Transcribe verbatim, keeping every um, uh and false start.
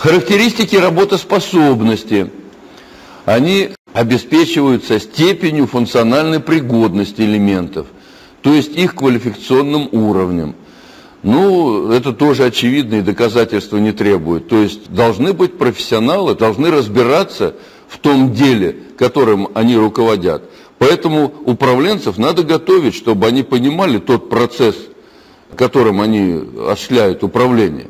Характеристики работоспособности. Они обеспечиваются степенью функциональной пригодности элементов, то есть их квалификационным уровнем. Ну, это тоже очевидно и доказательства не требует. То есть должны быть профессионалы, должны разбираться в том деле, которым они руководят. Поэтому управленцев надо готовить, чтобы они понимали тот процесс, которым они осуществляют управление.